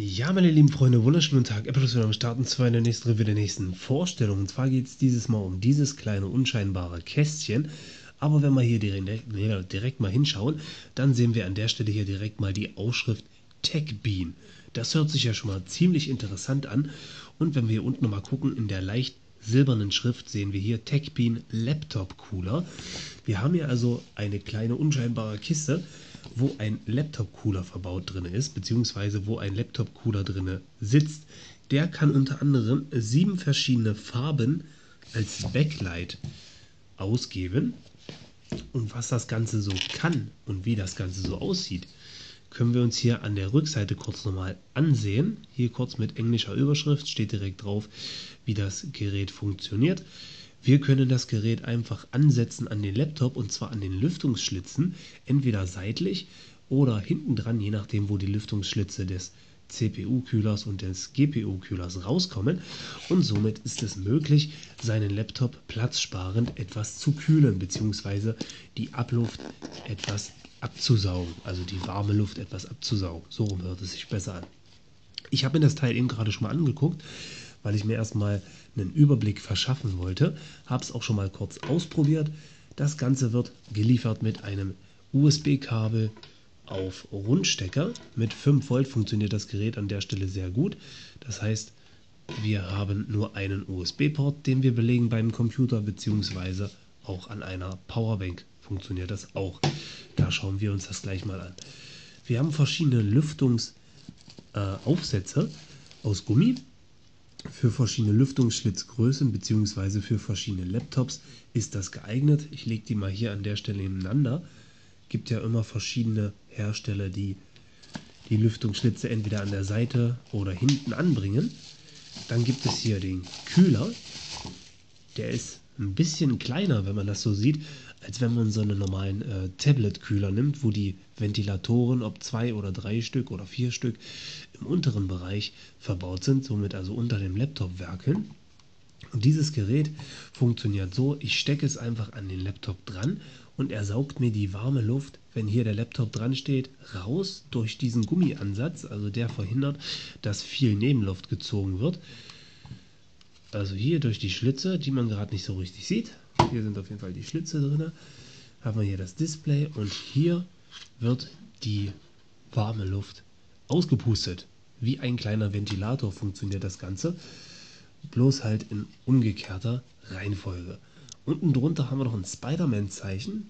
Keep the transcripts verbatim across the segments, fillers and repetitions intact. Ja, meine lieben Freunde, wunderschönen Tag. Applaus für euch. Starten zwar in der nächsten Review der nächsten Vorstellung. Und zwar geht es dieses Mal um dieses kleine unscheinbare Kästchen. Aber wenn wir hier direkt, ne, direkt mal hinschauen, dann sehen wir an der Stelle hier direkt mal die Aufschrift T E C.BEAN. Das hört sich ja schon mal ziemlich interessant an. Und wenn wir hier unten nochmal gucken, in der leicht silbernen Schrift sehen wir hier T E C.BEAN Laptop Cooler. Wir haben hier also eine kleine unscheinbare Kiste, wo ein Laptop Cooler verbaut drin ist, beziehungsweise wo ein Laptop Cooler drin sitzt. Der kann unter anderem sieben verschiedene Farben als Backlight ausgeben. Und was das Ganze so kann und wie das Ganze so aussieht, können wir uns hier an der Rückseite kurz nochmal ansehen. Hier kurz mit englischer Überschrift steht direkt drauf, wie das Gerät funktioniert. Wir können das Gerät einfach ansetzen an den Laptop, und zwar an den Lüftungsschlitzen, entweder seitlich oder hinten dran, je nachdem, wo die Lüftungsschlitze des C P U-Kühlers und des G P U-Kühlers rauskommen, und somit ist es möglich, seinen Laptop platzsparend etwas zu kühlen, beziehungsweise die Abluft etwas abzusaugen, also die warme Luft etwas abzusaugen. So rum hört es sich besser an. Ich habe mir das Teil eben gerade schon mal angeguckt, weil ich mir erstmal einen Überblick verschaffen wollte, habe es auch schon mal kurz ausprobiert. Das Ganze wird geliefert mit einem U S B-Kabel auf Rundstecker. Mit fünf Volt funktioniert das Gerät an der Stelle sehr gut. Das heißt, wir haben nur einen U S B-Port, den wir belegen beim Computer, beziehungsweise auch an einer Powerbank funktioniert das auch. Da schauen wir uns das gleich mal an. Wir haben verschiedene Lüftungsaufsätze äh, aus Gummi für verschiedene Lüftungsschlitzgrößen, beziehungsweise für verschiedene Laptops ist das geeignet. Ich lege die mal hier an der Stelle nebeneinander. Gibt ja immer verschiedene Hersteller, die die Lüftungsschlitze entweder an der Seite oder hinten anbringen. Dann gibt es hier den Kühler. Der ist ein bisschen kleiner, wenn man das so sieht, als wenn man so einen normalen äh, Tablet-Kühler nimmt, wo die Ventilatoren, ob zwei oder drei Stück oder vier Stück, im unteren Bereich verbaut sind, somit also unter dem Laptop werkeln. Und dieses Gerät funktioniert so, ich stecke es einfach an den Laptop dran und er saugt mir die warme Luft, wenn hier der Laptop dran steht, raus durch diesen Gummiansatz. Also der verhindert, dass viel Nebenluft gezogen wird. Also hier durch die Schlitze, die man gerade nicht so richtig sieht. Hier sind auf jeden Fall die Schlitze drin. Haben wir hier das Display und hier wird die warme Luft ausgepustet. Wie ein kleiner Ventilator funktioniert das Ganze. Bloß halt in umgekehrter Reihenfolge. Unten drunter haben wir noch ein Spider-Man-Zeichen.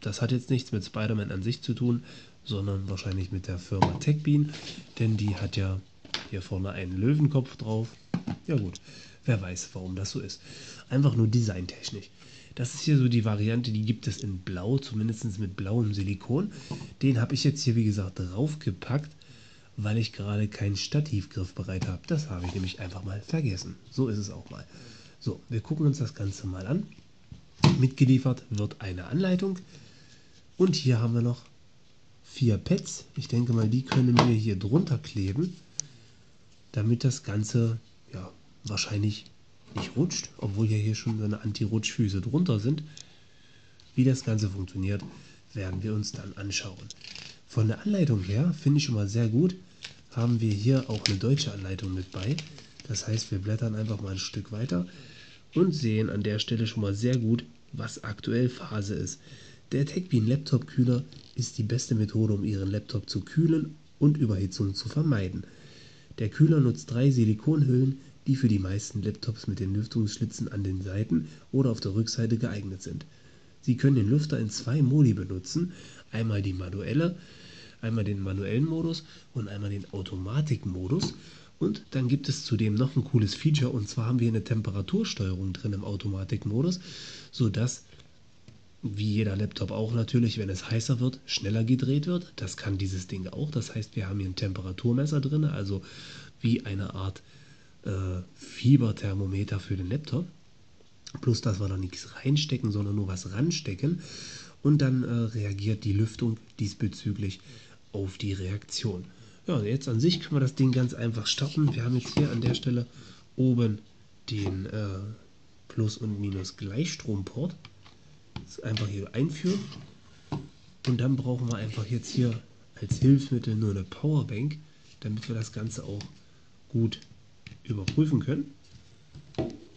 Das hat jetzt nichts mit Spider-Man an sich zu tun, sondern wahrscheinlich mit der Firma T E C.BEAN. Denn die hat ja hier vorne einen Löwenkopf drauf. Ja gut, wer weiß, warum das so ist. Einfach nur designtechnisch. Das ist hier so die Variante, die gibt es in Blau, zumindest mit blauem Silikon. Den habe ich jetzt hier, wie gesagt, draufgepackt, weil ich gerade keinen Stativgriff bereit habe. Das habe ich nämlich einfach mal vergessen. So ist es auch mal. So, wir gucken uns das Ganze mal an. Mitgeliefert wird eine Anleitung. Und hier haben wir noch vier Pads. Ich denke mal, die können wir hier drunter kleben, damit das Ganze ja wahrscheinlich nicht rutscht, obwohl ja hier schon so eine Anti-Rutschfüße drunter sind. Wie das Ganze funktioniert, werden wir uns dann anschauen. Von der Anleitung her finde ich schon mal sehr gut, haben wir hier auch eine deutsche Anleitung mit bei. Das heißt, wir blättern einfach mal ein Stück weiter und sehen an der Stelle schon mal sehr gut, was aktuell Phase ist. Der T E C.BEAN Laptop Kühler ist die beste Methode, um Ihren Laptop zu kühlen und Überhitzung zu vermeiden. Der Kühler nutzt drei Silikonhüllen, die für die meisten Laptops mit den Lüftungsschlitzen an den Seiten oder auf der Rückseite geeignet sind. Sie können den Lüfter in zwei Modi benutzen, einmal die manuelle, einmal den manuellen Modus und einmal den Automatikmodus. Und dann gibt es zudem noch ein cooles Feature, und zwar haben wir eine Temperatursteuerung drin im Automatikmodus, sodass, wie jeder Laptop auch natürlich, wenn es heißer wird, schneller gedreht wird. Das kann dieses Ding auch. Das heißt, wir haben hier ein Temperaturmesser drin, also wie eine Art äh, Fieberthermometer für den Laptop. Plus, dass wir da nichts reinstecken, sondern nur was ranstecken. Und dann äh, reagiert die Lüftung diesbezüglich auf die Reaktion. Ja, jetzt an sich können wir das Ding ganz einfach starten. Wir haben jetzt hier an der Stelle oben den äh, Plus- und Minus-Gleichstromport. Das einfach hier einführen. Und dann brauchen wir einfach jetzt hier als Hilfsmittel nur eine Powerbank, damit wir das Ganze auch gut überprüfen können.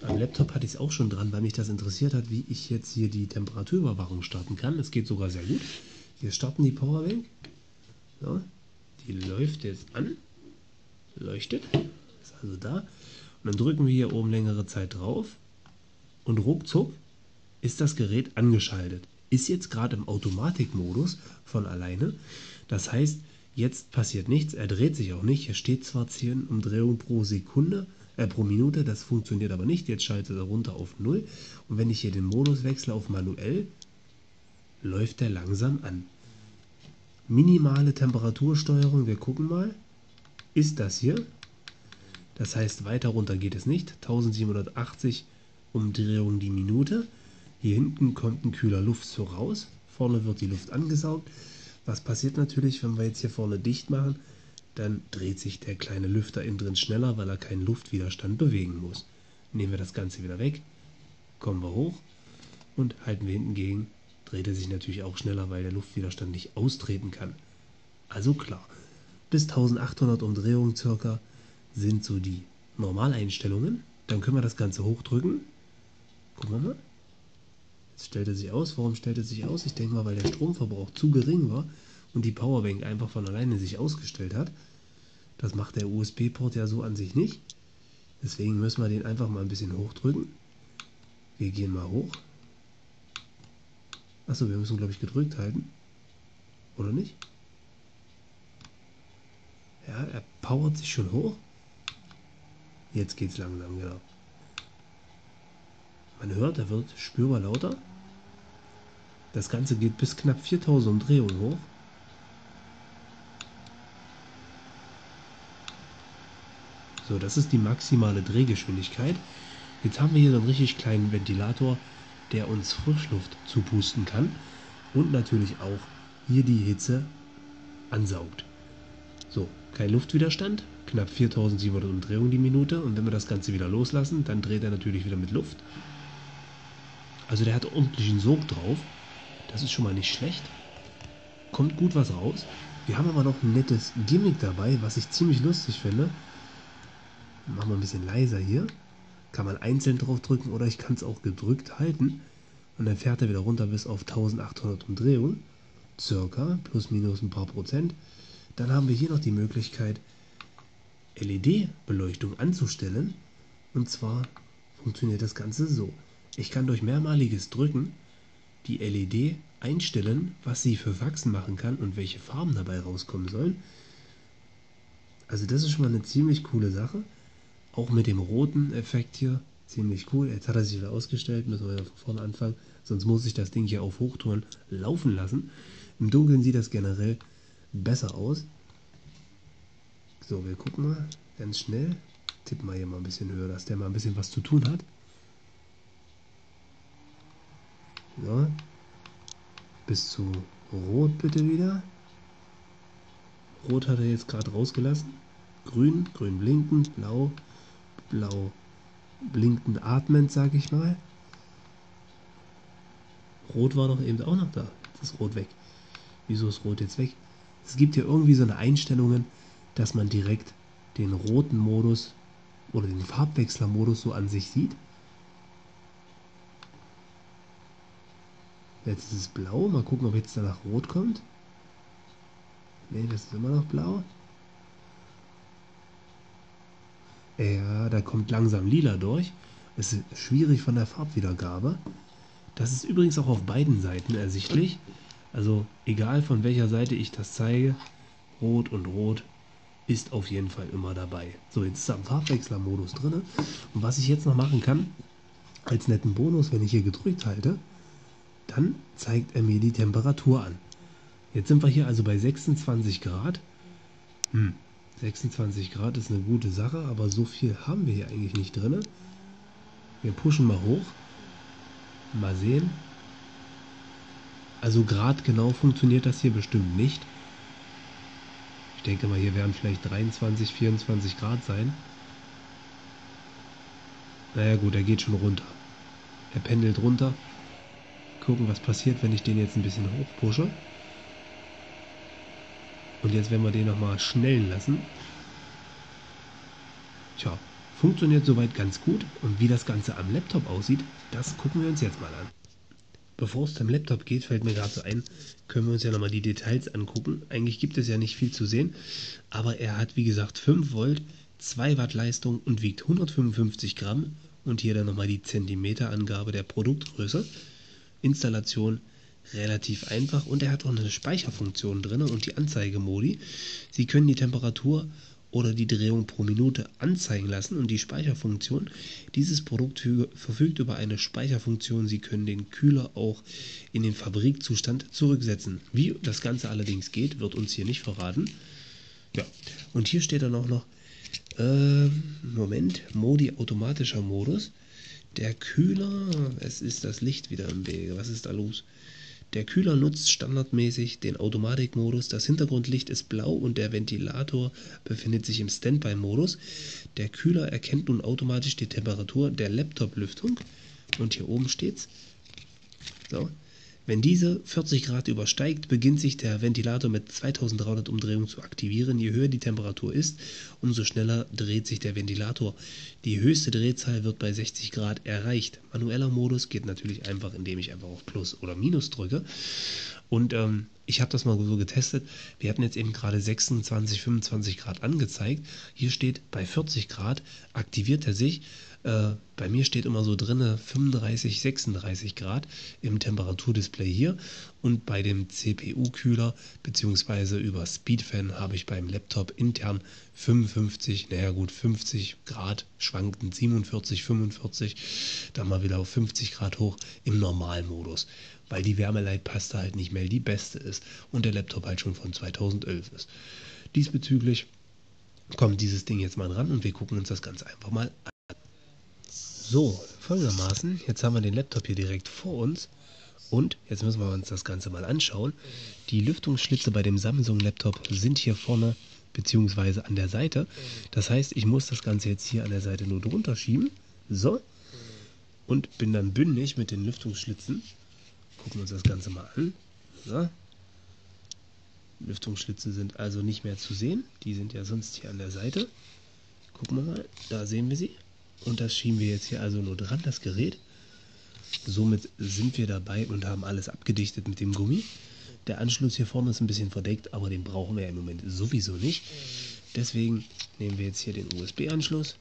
Am Laptop hatte ich es auch schon dran, weil mich das interessiert hat, wie ich jetzt hier die Temperaturüberwachung starten kann. Es geht sogar sehr gut. Wir starten die Powerbank. So, die läuft jetzt an. Leuchtet. Ist also da. Und dann drücken wir hier oben längere Zeit drauf. Und ruckzuck ist das Gerät angeschaltet. Ist jetzt gerade im Automatikmodus von alleine. Das heißt, jetzt passiert nichts. Er dreht sich auch nicht. Hier steht zwar zehn Umdrehungen pro Sekunde. Äh, pro Minute, das funktioniert aber nicht. Jetzt schaltet er runter auf null und wenn ich hier den Modus wechsle auf manuell, läuft er langsam an. Minimale Temperatursteuerung, wir gucken mal, ist das hier. Das heißt, weiter runter geht es nicht. eintausendsiebenhundertachtzig Umdrehungen die Minute. Hier hinten kommt ein kühler Luftzug raus, vorne wird die Luft angesaugt. Was passiert natürlich, wenn wir jetzt hier vorne dicht machen? Dann dreht sich der kleine Lüfter innen drin schneller, weil er keinen Luftwiderstand bewegen muss. Nehmen wir das Ganze wieder weg, kommen wir hoch und halten wir hinten gegen, dreht er sich natürlich auch schneller, weil der Luftwiderstand nicht austreten kann. Also klar, bis eintausendachthundert Umdrehungen circa sind so die Normaleinstellungen. Dann können wir das Ganze hochdrücken. Gucken wir mal. Jetzt stellt er sich aus. Warum stellt er sich aus? Ich denke mal, weil der Stromverbrauch zu gering war und die Powerbank einfach von alleine sich ausgestellt hat. Das macht der U S B-Port ja so an sich nicht. Deswegen müssen wir den einfach mal ein bisschen hochdrücken. Wir gehen mal hoch. Achso, wir müssen, glaube ich, gedrückt halten. Oder nicht? Ja, er powert sich schon hoch. Jetzt geht es langsam, genau. Man hört, er wird spürbar lauter. Das Ganze geht bis knapp viertausend Umdrehungen hoch. So, das ist die maximale Drehgeschwindigkeit. Jetzt haben wir hier so einen richtig kleinen Ventilator, der uns Frischluft zupusten kann und natürlich auch hier die Hitze ansaugt. So, kein Luftwiderstand, knapp viertausendsiebenhundert Umdrehungen die Minute und wenn wir das Ganze wieder loslassen, dann dreht er natürlich wieder mit Luft. Also der hat ordentlichen Sog drauf, das ist schon mal nicht schlecht, kommt gut was raus. Wir haben aber noch ein nettes Gimmick dabei, was ich ziemlich lustig finde. Machen wir ein bisschen leiser hier. Kann man einzeln drauf drücken oder ich kann es auch gedrückt halten. Und dann fährt er wieder runter bis auf eintausendachthundert Umdrehungen. Circa, plus minus ein paar Prozent. Dann haben wir hier noch die Möglichkeit, L E D-Beleuchtung anzustellen. Und zwar funktioniert das Ganze so. Ich kann durch mehrmaliges Drücken die L E D einstellen, was sie für Faxen machen kann und welche Farben dabei rauskommen sollen. Also das ist schon mal eine ziemlich coole Sache. Auch mit dem roten Effekt hier, ziemlich cool. Jetzt hat er sich wieder ausgestellt, müssen wir ja von vorne anfangen. Sonst muss ich das Ding hier auf Hochtouren laufen lassen. Im Dunkeln sieht das generell besser aus. So, wir gucken mal ganz schnell. Tippen wir hier mal ein bisschen höher, dass der mal ein bisschen was zu tun hat. So, bis zu Rot bitte wieder. Rot hat er jetzt gerade rausgelassen. Grün, grün blinkend, blau. Blau blinkend atmend, sage ich mal. Rot war doch eben auch noch da. Jetzt ist Rot weg. Wieso ist Rot jetzt weg? Es gibt hier irgendwie so eine Einstellungen, dass man direkt den roten Modus oder den Farbwechslermodus so an sich sieht. Jetzt ist es blau. Mal gucken, ob jetzt danach Rot kommt. Ne, das ist immer noch blau. Ja, da kommt langsam Lila durch. Es ist schwierig von der Farbwiedergabe. Das ist übrigens auch auf beiden Seiten ersichtlich. Also egal von welcher Seite ich das zeige, Rot und Rot ist auf jeden Fall immer dabei. So, jetzt ist er am Farbwechslermodus drin. Und was ich jetzt noch machen kann, als netten Bonus, wenn ich hier gedrückt halte, dann zeigt er mir die Temperatur an. Jetzt sind wir hier also bei sechsundzwanzig Grad. Hm. sechsundzwanzig Grad ist eine gute Sache, aber so viel haben wir hier eigentlich nicht drin. Wir pushen mal hoch. Mal sehen. Also gradgenau funktioniert das hier bestimmt nicht. Ich denke mal, hier werden vielleicht dreiundzwanzig, vierundzwanzig Grad sein. Naja gut, er geht schon runter. Er pendelt runter. Gucken, was passiert, wenn ich den jetzt ein bisschen hochpushe. Und jetzt werden wir den nochmal schnellen lassen. Tja, funktioniert soweit ganz gut und wie das Ganze am Laptop aussieht, das gucken wir uns jetzt mal an. Bevor es zum Laptop geht, fällt mir gerade so ein, können wir uns ja nochmal die Details angucken. Eigentlich gibt es ja nicht viel zu sehen, aber er hat wie gesagt fünf Volt, zwei Watt Leistung und wiegt hundertfünfundfünfzig Gramm. Und hier dann nochmal die Zentimeterangabe der Produktgröße. Installation relativ einfach und er hat auch eine Speicherfunktion drin und die Anzeigemodi. Sie können die Temperatur oder die Drehung pro Minute anzeigen lassen und die Speicherfunktion. Dieses Produkt verfügt über eine Speicherfunktion. Sie können den Kühler auch in den Fabrikzustand zurücksetzen. Wie das Ganze allerdings geht, wird uns hier nicht verraten. Ja, und hier steht dann auch noch, äh, Moment, Modi automatischer Modus. Der Kühler, es ist das Licht wieder im Wege, was ist da los? Der Kühler nutzt standardmäßig den Automatikmodus, das Hintergrundlicht ist blau und der Ventilator befindet sich im Standby-Modus. Der Kühler erkennt nun automatisch die Temperatur der Laptop-Lüftung und hier oben steht's. So. Wenn diese vierzig Grad übersteigt, beginnt sich der Ventilator mit zweitausenddreihundert Umdrehungen zu aktivieren. Je höher die Temperatur ist, umso schneller dreht sich der Ventilator. Die höchste Drehzahl wird bei sechzig Grad erreicht. Manueller Modus geht natürlich einfach, indem ich einfach auf Plus oder Minus drücke. Und ähm, ich habe das mal so getestet. Wir hatten jetzt eben gerade sechsundzwanzig, fünfundzwanzig Grad angezeigt. Hier steht, bei vierzig Grad aktiviert er sich. Äh, bei mir steht immer so drin fünfunddreißig, sechsunddreißig Grad im Temperaturdisplay hier. Und bei dem C P U-Kühler bzw. über Speedfan habe ich beim Laptop intern fünfundfünfzig, naja gut, fünfzig Grad schwankend, siebenundvierzig, fünfundvierzig, dann mal wieder auf fünfzig Grad hoch im Normalmodus, weil die Wärmeleitpaste halt nicht mehr die beste ist und der Laptop halt schon von zweitausendelf ist. Diesbezüglich kommt dieses Ding jetzt mal ran und wir gucken uns das Ganze einfach mal an. So, folgendermaßen, jetzt haben wir den Laptop hier direkt vor uns und jetzt müssen wir uns das Ganze mal anschauen. Die Lüftungsschlitze bei dem Samsung-Laptop sind hier vorne bzw. an der Seite. Das heißt, ich muss das Ganze jetzt hier an der Seite nur drunter schieben. So, und bin dann bündig mit den Lüftungsschlitzen. Gucken wir uns das Ganze mal an. So. Lüftungsschlitze sind also nicht mehr zu sehen. Die sind ja sonst hier an der Seite. Gucken wir mal, da sehen wir sie. Und das schieben wir jetzt hier also nur dran, das Gerät. Somit sind wir dabei und haben alles abgedichtet mit dem Gummi. Der Anschluss hier vorne ist ein bisschen verdeckt, aber den brauchen wir ja im Moment sowieso nicht. Deswegen nehmen wir jetzt hier den U S B-Anschluss.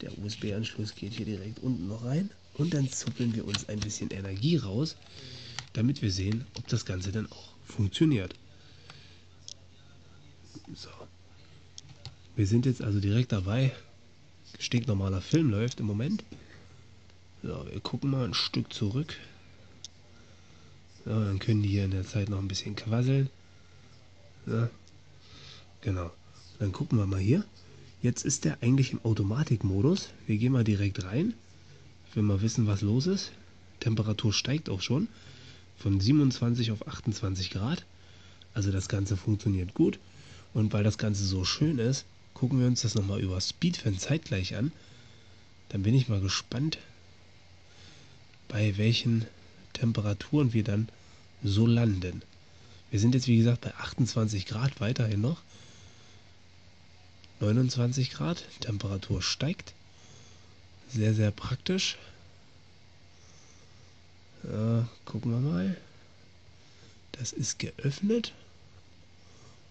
Der U S B-Anschluss geht hier direkt unten noch rein. Und dann zuppeln wir uns ein bisschen Energie raus, damit wir sehen, ob das Ganze dann auch funktioniert. So. Wir sind jetzt also direkt dabei. Stinknormaler Film läuft im Moment. So, wir gucken mal ein Stück zurück. So, dann können die hier in der Zeit noch ein bisschen quasseln. Ja, genau. Dann gucken wir mal hier. Jetzt ist der eigentlich im Automatikmodus. Wir gehen mal direkt rein. Ich will mal wissen, was los ist. Temperatur steigt auch schon. Von siebenundzwanzig auf achtundzwanzig Grad. Also das Ganze funktioniert gut. Und weil das Ganze so schön ist, gucken wir uns das nochmal über Speedfan zeitgleich an. Dann bin ich mal gespannt, bei welchen Temperaturen wir dann so landen. Wir sind jetzt wie gesagt bei achtundzwanzig Grad weiterhin noch. neunundzwanzig Grad, Temperatur steigt. Sehr, sehr praktisch. Ja, gucken wir mal. Das ist geöffnet.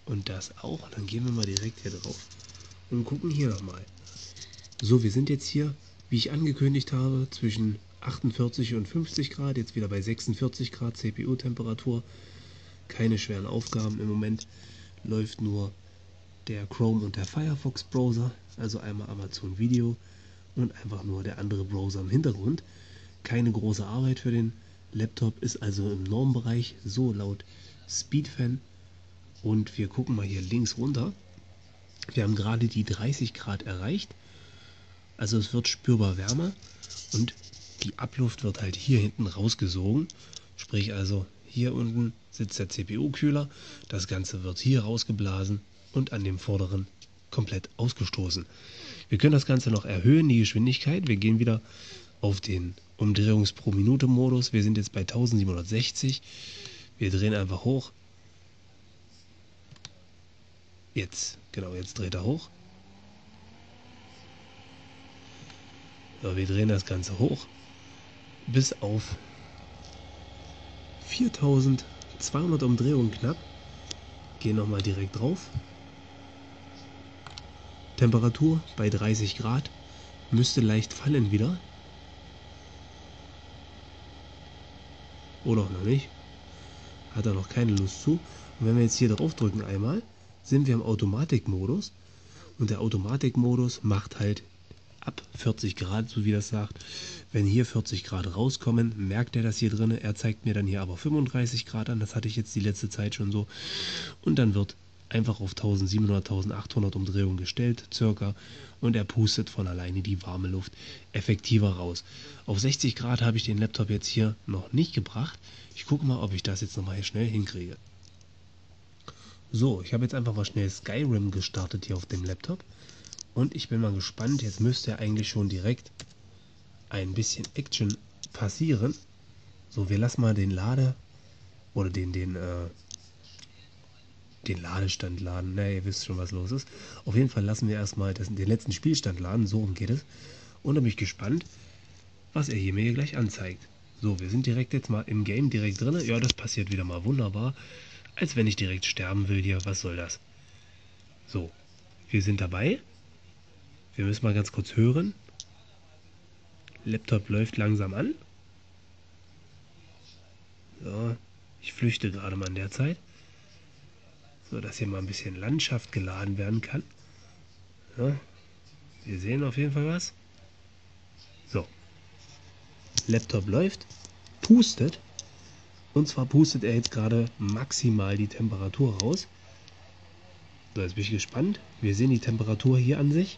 Und das auch. Dann gehen wir mal direkt hier drauf. Und gucken hier nochmal. So, wir sind jetzt hier, wie ich angekündigt habe, zwischen achtundvierzig und fünfzig Grad, jetzt wieder bei sechsundvierzig Grad C P U-Temperatur. Keine schweren Aufgaben im Moment, läuft nur der Chrome und der Firefox-Browser, also einmal Amazon Video und einfach nur der andere Browser im Hintergrund. Keine große Arbeit für den Laptop, ist also im Normbereich, so laut Speedfan. Und wir gucken mal hier links runter. Wir haben gerade die dreißig Grad erreicht, also es wird spürbar wärmer und die Abluft wird halt hier hinten rausgesogen, sprich also hier unten sitzt der C P U-Kühler, das Ganze wird hier rausgeblasen und an dem vorderen komplett ausgestoßen. Wir können das Ganze noch erhöhen, die Geschwindigkeit, wir gehen wieder auf den Umdrehungs pro Minute Modus, wir sind jetzt bei tausendsiebenhundertsechzig, wir drehen einfach hoch. Jetzt, genau, jetzt dreht er hoch. So, wir drehen das Ganze hoch bis auf viertausendzweihundert Umdrehungen knapp. Gehen nochmal direkt drauf. Temperatur bei dreißig Grad. Müsste leicht fallen wieder. Oder auch noch nicht. Hat er noch keine Lust zu. Und wenn wir jetzt hier drauf drücken einmal, sind wir im Automatikmodus. Und der Automatikmodus macht halt ab vierzig Grad, so wie das sagt. Wenn hier vierzig Grad rauskommen, merkt er das hier drin. Er zeigt mir dann hier aber fünfunddreißig Grad an. Das hatte ich jetzt die letzte Zeit schon so. Und dann wird einfach auf tausendsiebenhundert, tausendachthundert Umdrehungen gestellt, circa. Und er pustet von alleine die warme Luft effektiver raus. Auf sechzig Grad habe ich den Laptop jetzt hier noch nicht gebracht. Ich gucke mal, ob ich das jetzt nochmal schnell hinkriege. So, ich habe jetzt einfach mal schnell Skyrim gestartet hier auf dem Laptop. Und ich bin mal gespannt, jetzt müsste ja eigentlich schon direkt ein bisschen Action passieren. So, wir lassen mal den Lade, oder den, den, äh, den Ladestand laden. Na, ihr wisst schon, was los ist. Auf jeden Fall lassen wir erstmal das, den letzten Spielstand laden, so rum geht es. Und da bin ich gespannt, was er hier mir hier gleich anzeigt. So, wir sind direkt jetzt mal im Game direkt drin. Ja, das passiert wieder mal wunderbar. Als wenn ich direkt sterben will hier, was soll das? So, wir sind dabei. Wir müssen mal ganz kurz hören. Laptop läuft langsam an. So, ich flüchte gerade mal in der Zeit. So, dass hier mal ein bisschen Landschaft geladen werden kann. Ja, wir sehen auf jeden Fall was. So, Laptop läuft, pustet. Und zwar pustet er jetzt gerade maximal die Temperatur raus. So, jetzt bin ich gespannt. Wir sehen die Temperatur hier an sich.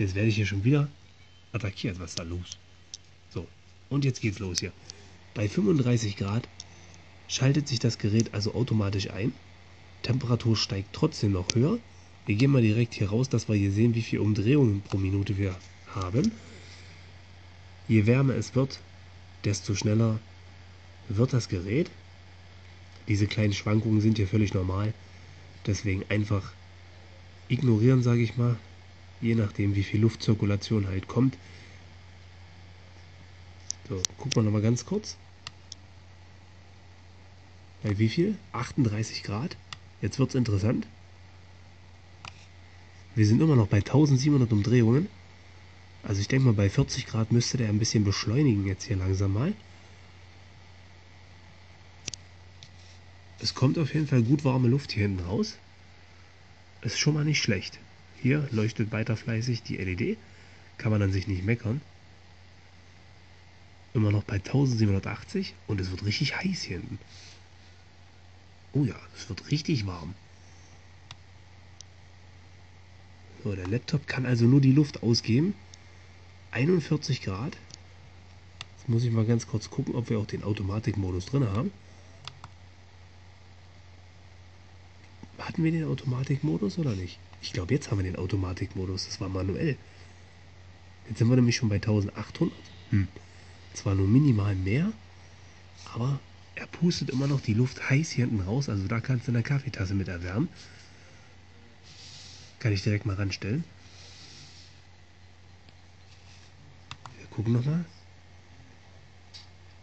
Jetzt werde ich hier schon wieder attackiert. Was ist da los? So, und jetzt geht's los hier. Bei fünfunddreißig Grad schaltet sich das Gerät also automatisch ein. Temperatur steigt trotzdem noch höher. Wir gehen mal direkt hier raus, dass wir hier sehen, wie viele Umdrehungen pro Minute wir haben. Je wärmer es wird, desto schneller wird das Gerät. Diese kleinen Schwankungen sind hier völlig normal. Deswegen einfach ignorieren, sage ich mal. Je nachdem, wie viel Luftzirkulation halt kommt. So, gucken wir nochmal ganz kurz. Bei wie viel? achtunddreißig Grad. Jetzt wird es interessant. Wir sind immer noch bei tausendsiebenhundert Umdrehungen. Also ich denke mal, bei vierzig Grad müsste der ein bisschen beschleunigen jetzt hier langsam mal. Es kommt auf jeden Fall gut warme Luft hier hinten raus. Ist schon mal nicht schlecht. Hier leuchtet weiter fleißig die L E D. Kann man an sich nicht meckern. Immer noch bei tausendsiebenhundertachtzig und es wird richtig heiß hier hinten. Oh ja, es wird richtig warm. So, der Laptop kann also nur die Luft ausgeben. einundvierzig Grad. Jetzt muss ich mal ganz kurz gucken, ob wir auch den Automatikmodus drin haben. Hatten wir den Automatikmodus oder nicht? Ich glaube, jetzt haben wir den Automatikmodus. Das war manuell. Jetzt sind wir nämlich schon bei eintausendachthundert. Hm. Zwar nur minimal mehr, aber er pustet immer noch die Luft heiß hier hinten raus. Also da kannst du eine Kaffeetasse mit erwärmen. Kann ich direkt mal ranstellen. Wir gucken nochmal.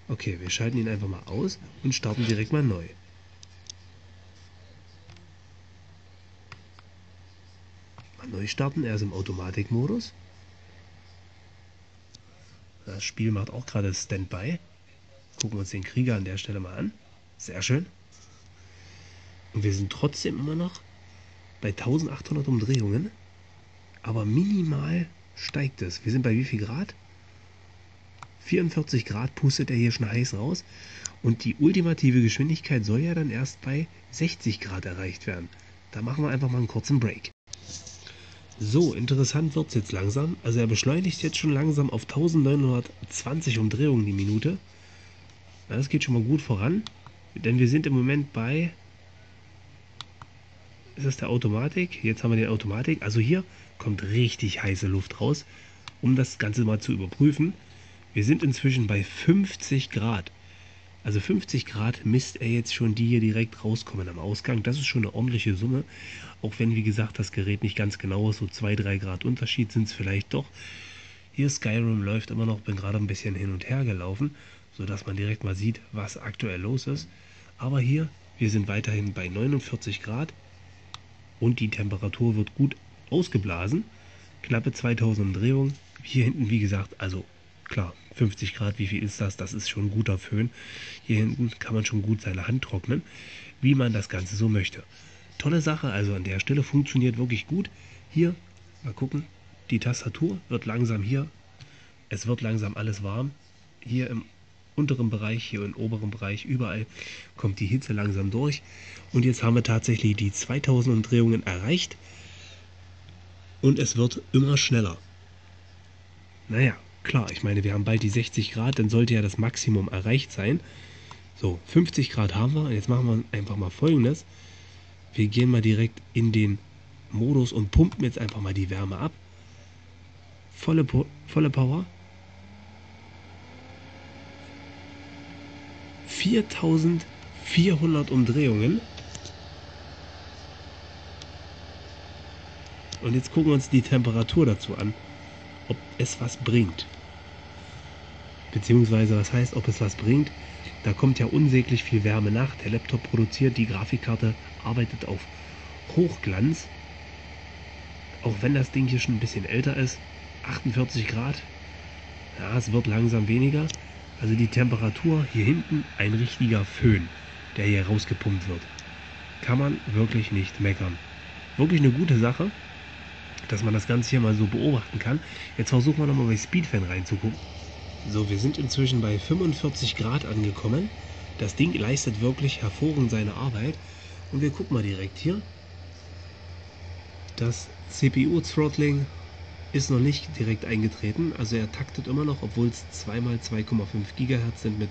Okay, wir schalten ihn einfach mal aus und starten direkt mal neu. Neu starten, er ist im Automatikmodus. Das Spiel macht auch gerade Standby. Gucken wir uns den Krieger an der Stelle mal an. Sehr schön. Und wir sind trotzdem immer noch bei eintausendachthundert Umdrehungen. Aber minimal steigt es. Wir sind bei wie viel Grad? vierundvierzig Grad pustet er hier schon heiß raus. Und die ultimative Geschwindigkeit soll ja dann erst bei sechzig Grad erreicht werden. Da machen wir einfach mal einen kurzen Break. So, interessant wird es jetzt langsam. Also er beschleunigt jetzt schon langsam auf neunzehnhundertzwanzig Umdrehungen die Minute. Ja, das geht schon mal gut voran, denn wir sind im Moment bei... Ist das der Automatik? Jetzt haben wir die Automatik. Also hier kommt richtig heiße Luft raus, um das Ganze mal zu überprüfen. Wir sind inzwischen bei fünfzig Grad. Also fünfzig Grad misst er jetzt schon, die hier direkt rauskommen am Ausgang. Das ist schon eine ordentliche Summe. Auch wenn, wie gesagt, das Gerät nicht ganz genau ist. So zwei, drei Grad Unterschied sind es vielleicht doch. Hier Skyrim läuft immer noch, bin gerade ein bisschen hin und her gelaufen, sodass man direkt mal sieht, was aktuell los ist. Aber hier, wir sind weiterhin bei neunundvierzig Grad und die Temperatur wird gut ausgeblasen. Knappe zweitausend Umdrehungen. Hier hinten, wie gesagt, also klar, fünfzig Grad, wie viel ist das? Das ist schon ein guter Föhn. Hier hinten kann man schon gut seine Hand trocknen, wie man das Ganze so möchte. Tolle Sache, also an der Stelle funktioniert wirklich gut. Hier, mal gucken, die Tastatur wird langsam hier, es wird langsam alles warm. Hier im unteren Bereich, hier im oberen Bereich, überall kommt die Hitze langsam durch. Und jetzt haben wir tatsächlich die zweitausend Umdrehungen erreicht und es wird immer schneller. Naja, klar, ich meine, wir haben bald die sechzig Grad, dann sollte ja das Maximum erreicht sein. So, fünfzig Grad haben wir und jetzt machen wir einfach mal Folgendes. Wir gehen mal direkt in den Modus und pumpen jetzt einfach mal die Wärme ab. Volle, po volle Power. viertausendvierhundert Umdrehungen. Und jetzt gucken wir uns die Temperatur dazu an, ob es was bringt. Beziehungsweise, was heißt, ob es was bringt? Da kommt ja unsäglich viel Wärme nach. Der Laptop produziert, die Grafikkarte arbeitet auf Hochglanz. Auch wenn das Ding hier schon ein bisschen älter ist. achtundvierzig Grad. Ja, es wird langsam weniger. Also die Temperatur hier hinten, ein richtiger Föhn, der hier rausgepumpt wird. Kann man wirklich nicht meckern. Wirklich eine gute Sache, dass man das Ganze hier mal so beobachten kann. Jetzt versuchen wir nochmal bei Speedfan reinzugucken. So, wir sind inzwischen bei fünfundvierzig Grad angekommen. Das Ding leistet wirklich hervorragend seine Arbeit. Und wir gucken mal direkt hier. Das C P U-Throttling ist noch nicht direkt eingetreten. Also er taktet immer noch, obwohl es zwei mal zwei Komma fünf Gigahertz sind mit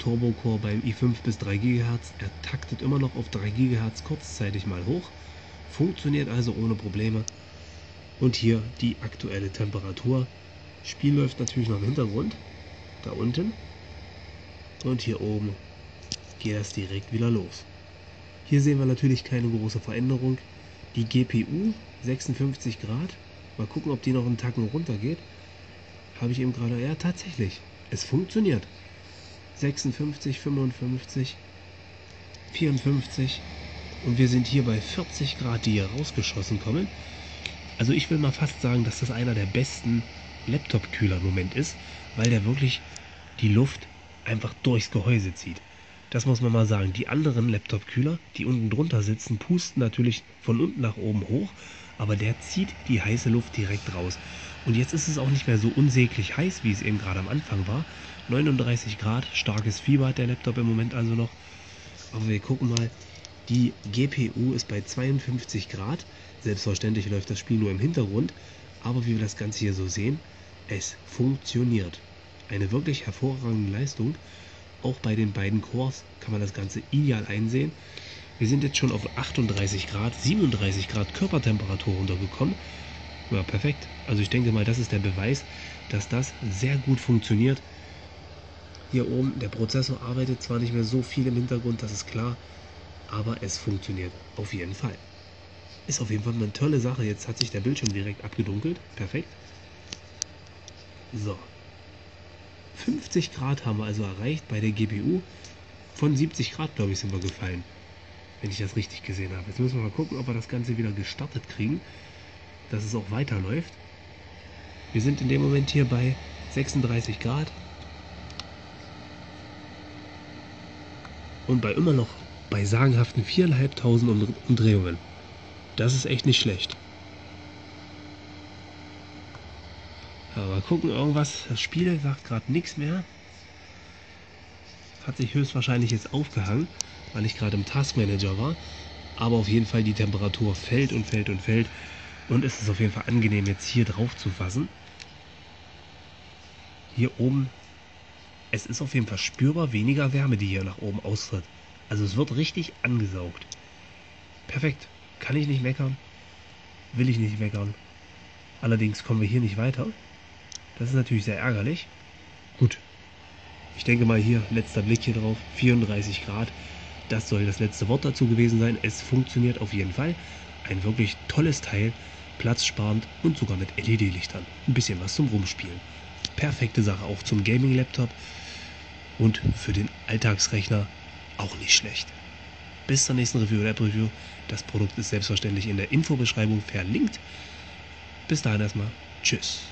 Turbo-Core beim i fünf bis drei Gigahertz. Er taktet immer noch auf drei Gigahertz kurzzeitig mal hoch. Funktioniert also ohne Probleme. Und hier die aktuelle Temperatur. Spiel läuft natürlich noch im Hintergrund, da unten. Und hier oben geht das direkt wieder los. Hier sehen wir natürlich keine große Veränderung. Die G P U, sechsundfünfzig Grad. Mal gucken, ob die noch einen Tacken runter geht. Habe ich eben gerade... Ja, tatsächlich. Es funktioniert. sechsundfünfzig, fünfundfünfzig, vierundfünfzig. Und wir sind hier bei vierzig Grad, die hier rausgeschossen kommen. Also ich will mal fast sagen, dass das einer der besten Laptop-Kühler im Moment ist, weil der wirklich die Luft einfach durchs Gehäuse zieht. Das muss man mal sagen. Die anderen Laptop-Kühler, die unten drunter sitzen, pusten natürlich von unten nach oben hoch, aber der zieht die heiße Luft direkt raus. Und jetzt ist es auch nicht mehr so unsäglich heiß, wie es eben gerade am Anfang war. neununddreißig Grad, starkes Fieber hat der Laptop im Moment also noch. Aber wir gucken mal, die G P U ist bei zweiundfünfzig Grad. Selbstverständlich läuft das Spiel nur im Hintergrund, aber wie wir das Ganze hier so sehen, es funktioniert. Eine wirklich hervorragende Leistung. Auch bei den beiden Cores kann man das Ganze ideal einsehen. Wir sind jetzt schon auf achtunddreißig Grad, siebenunddreißig Grad Körpertemperatur runtergekommen. Ja, perfekt. Also ich denke mal, das ist der Beweis, dass das sehr gut funktioniert. Hier oben, der Prozessor arbeitet zwar nicht mehr so viel im Hintergrund, das ist klar, aber es funktioniert auf jeden Fall. Ist auf jeden Fall eine tolle Sache. Jetzt hat sich der Bildschirm direkt abgedunkelt. Perfekt. So. fünfzig Grad haben wir also erreicht bei der G P U. Von siebzig Grad, glaube ich, sind wir gefallen. Wenn ich das richtig gesehen habe. Jetzt müssen wir mal gucken, ob wir das Ganze wieder gestartet kriegen. Dass es auch weiterläuft. Wir sind in dem Moment hier bei sechsunddreißig Grad. Und bei immer noch bei sagenhaften viertausendfünfhundert Umdrehungen. Das ist echt nicht schlecht. Aber gucken, irgendwas, das Spiel sagt gerade nichts mehr. Hat sich höchstwahrscheinlich jetzt aufgehangen, weil ich gerade im Taskmanager war. Aber auf jeden Fall die Temperatur fällt und fällt und fällt. Und es ist auf jeden Fall angenehm, jetzt hier drauf zu fassen. Hier oben, es ist auf jeden Fall spürbar weniger Wärme, die hier nach oben austritt. Also es wird richtig angesaugt. Perfekt. Kann ich nicht meckern. Will ich nicht meckern. Allerdings kommen wir hier nicht weiter. Das ist natürlich sehr ärgerlich. Gut. Ich denke mal hier, letzter Blick hier drauf. vierunddreißig Grad. Das soll das letzte Wort dazu gewesen sein. Es funktioniert auf jeden Fall. Ein wirklich tolles Teil. platzsparend und sogar mit L E D-Lichtern. Ein bisschen was zum Rumspielen. Perfekte Sache auch zum Gaming-Laptop und für den Alltagsrechner auch nicht schlecht. Bis zur nächsten Review oder App-Review. Das Produkt ist selbstverständlich in der Infobeschreibung verlinkt. Bis dahin erstmal. Tschüss.